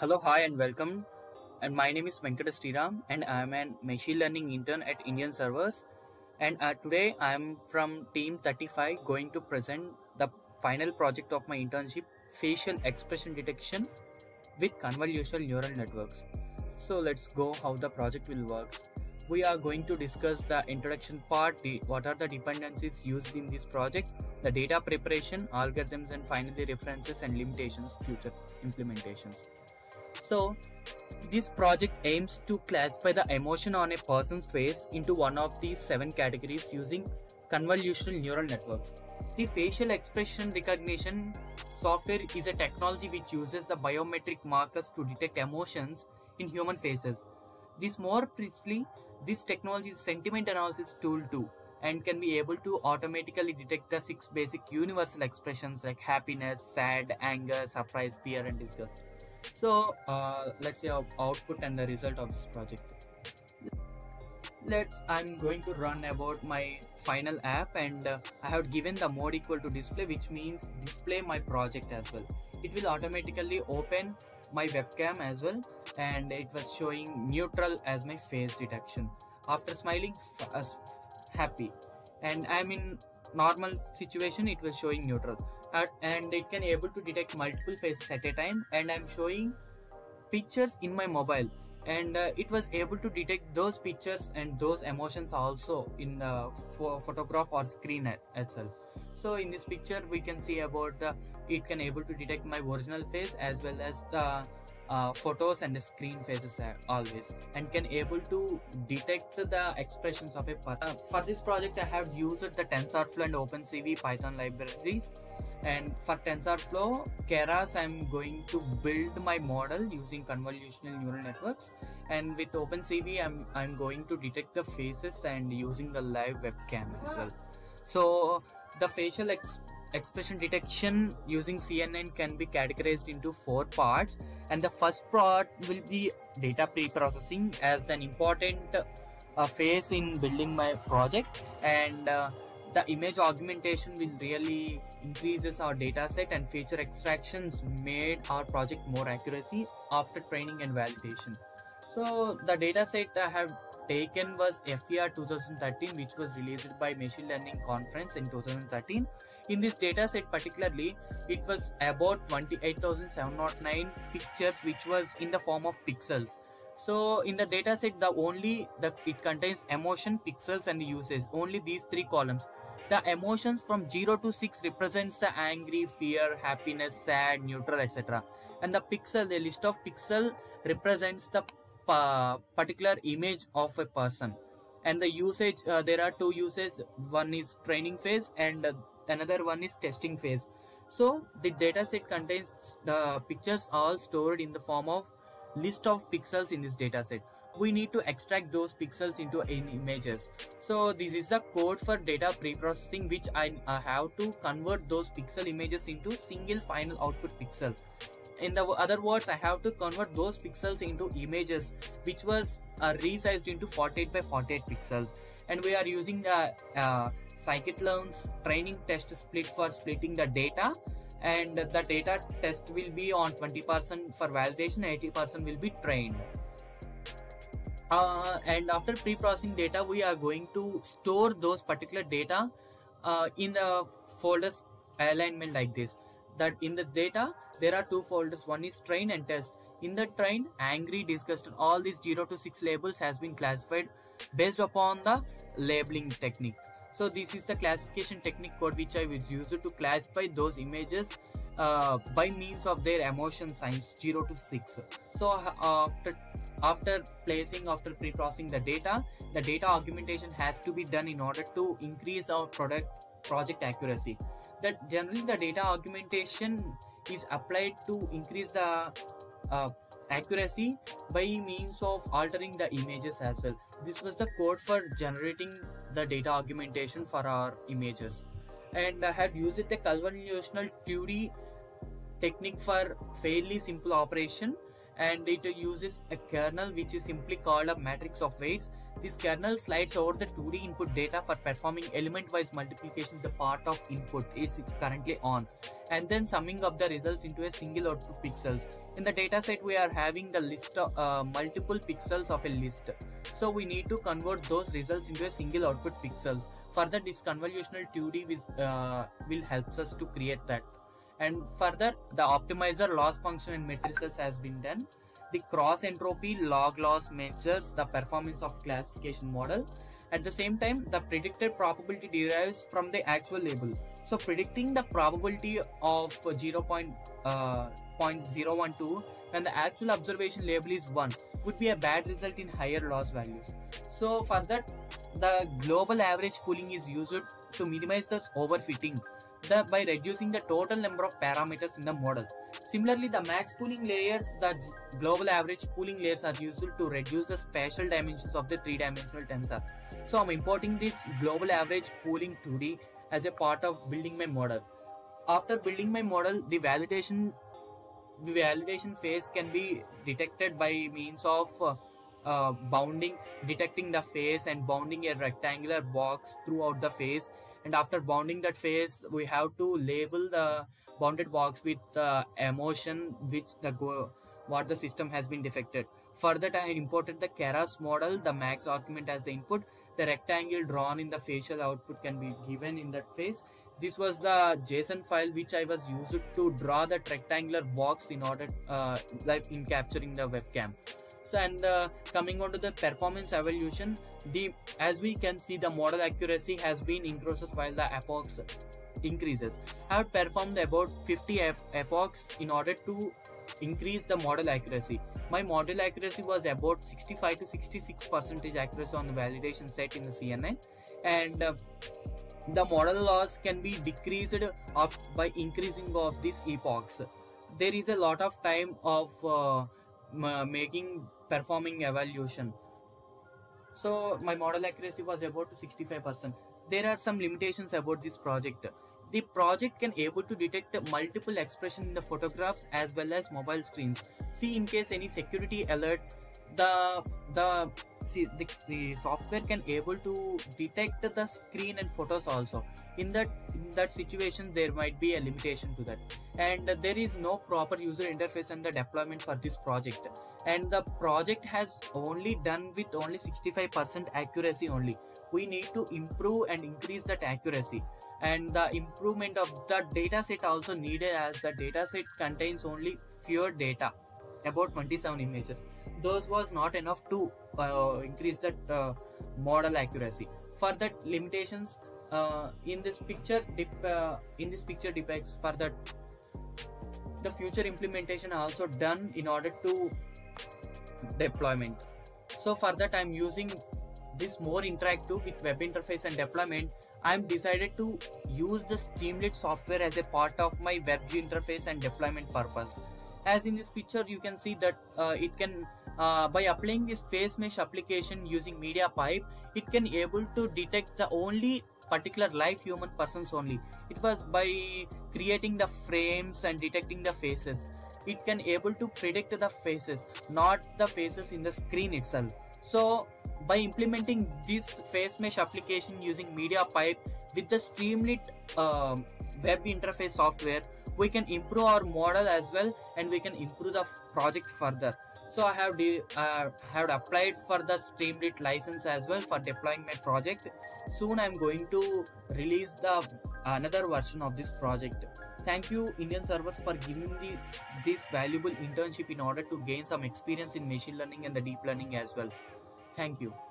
Hello, hi and welcome. And my name is Venkata Sreeram and I am a machine learning intern at Indian servers. And today I am from team 35 going to present the final project of my internship, facial expression detection with convolutional neural networks. So let's go how the project will work. We are going to discuss the introduction part, what are the dependencies used in this project, the data preparation, algorithms, and finally references and limitations, future implementations. So this project aims to classify the emotion on a person's face into one of these 7 categories using convolutional neural networks. The facial expression recognition software is a technology which uses the biometric markers to detect emotions in human faces. More precisely, this technology is sentiment analysis tool too, and can be able to automatically detect the 6 basic universal expressions like happiness, sad, anger, surprise, fear, and disgust. So let's see our output and the result of this project. I'm going to run about my final app, and I have given the mode equal to display, which means display my project as well. It will automatically open my webcam as well, and it was showing neutral as my face detection. After smiling as happy, and I'm in normal situation, it was showing neutral. And it can able to detect multiple faces at a time, and I'm showing pictures in my mobile, and it was able to detect those pictures and those emotions also in the photograph or screen itself. So in this picture we can see about it can able to detect my original face as well as the photos and the screen faces always, and can able to detect the expressions of a person. For this project I have used the TensorFlow and OpenCV Python libraries, and for TensorFlow Keras I'm going to build my model using convolutional neural networks, and with OpenCV I'm going to detect the faces and using the live webcam as well. So the facial expression detection using CNN can be categorized into 4 parts, and the first part will be data pre-processing as an important phase in building my project, and the image augmentation will really increases our data set, and feature extractions made our project more accuracy after training and validation. So the data set I have taken was FER 2013, which was released by Machine Learning Conference in 2013. In this data set particularly, it was about 28,709 pictures, which was in the form of pixels. So in the data set, it contains emotion, pixels, and usage. Only these 3 columns. The emotions from 0 to 6 represents the angry, fear, happiness, sad, neutral, etc. And the pixel, the list of pixel, represents the particular image of a person. And the usage, there are 2 uses. One is training phase, and another one is testing phase. So the data set contains the pictures all stored in the form of list of pixels. In this data set we need to extract those pixels into images. So this is the code for data pre-processing, which I have to convert those pixel images into single final output pixels. In the other words, I have to convert those pixels into images, which was resized into 48 by 48 pixels, and we are using the scikit-learn's training test split for splitting the data, and the data test will be on 20% for validation, 80% will be trained. And after pre-processing data, we are going to store those particular data in the folders alignment like this. That in the data there are 2 folders, one is train and test. In the train, angry, disgusted, all these 0 to 6 labels has been classified based upon the labeling technique. So this is the classification technique code which I will use to classify those images by means of their emotion signs 0 to 6. So after pre-processing the data augmentation has to be done in order to increase our project accuracy. That generally the data augmentation is applied to increase the accuracy by means of altering the images as well. This was the code for generating the data augmentation for our images, and I had used the convolutional Turing technique for fairly simple operation, and it uses a kernel which is simply called a matrix of weights. This kernel slides over the 2D input data for performing element-wise multiplication with the part of input it is currently on, and then summing up the results into a single output pixels. In the dataset, we are having the list of multiple pixels of a list. So we need to convert those results into a single output pixels. Further, this convolutional 2D will help us to create that. And further, the optimizer loss function and matrices has been done. The cross entropy log loss measures the performance of classification model. At the same time, the predicted probability derives from the actual label. So predicting the probability of 0.012 when the actual observation label is 1 would be a bad result in higher loss values. So for that, the global average pooling is used to minimize the overfitting by reducing the total number of parameters in the model. Similarly, the max pooling layers, the global average pooling layers are used to reduce the spatial dimensions of the three-dimensional tensor. So I'm importing this global average pooling 2D as a part of building my model. After building my model, the validation phase can be detected by means of bounding, detecting the face and bounding a rectangular box throughout the face. And after bounding that face, we have to label the bounded box with the emotion which what the system has been defected. Further, I imported the Keras model, the max argument as the input. The rectangle drawn in the facial output can be given in that face. This was the JSON file which I was used to draw that rectangular box in order like in capturing the webcam. And coming on to the performance evolution, as we can see, the model accuracy has been increased while the epochs increases. I have performed about 50 epochs in order to increase the model accuracy. My model accuracy was about 65% to 66% accuracy on the validation set in the CNN, and the model loss can be decreased by increasing of these epochs. There is a lot of time of performing evaluation. So my model accuracy was about 65%. There are some limitations about this project. The project can able to detect multiple expressions in the photographs as well as mobile screens. See, in case any security alert, the software can able to detect the screen and photos also. In that situation, there might be a limitation to that. And there is no proper user interface and the deployment for this project. And the project has only done with only 65% accuracy only. We need to improve and increase that accuracy. And the improvement of the dataset also needed, as the dataset contains only fewer data, about 27 images. Those was not enough to increase that model accuracy. For that limitations, in this picture depicts further. The future implementation also done in order to deployment. So for that, I'm using this more interactive with web interface and deployment. I'm decided to use the Streamlit software as a part of my web interface and deployment purpose. As in this picture, you can see that it can by applying this face mesh application using MediaPipe, it can able to detect the only particular live human persons only. It was by creating the frames and detecting the faces. It can able to predict the faces, not the faces in the screen itself. So by implementing this face mesh application using MediaPipe with the Streamlit web interface software, we can improve our model as well, and we can improve the project further. So I have applied for the Streamlit license as well for deploying my project. Soon I'm going to release another version of this project. Thank you, Indian servers, for giving me this valuable internship in order to gain some experience in machine learning and the deep learning as well. Thank you.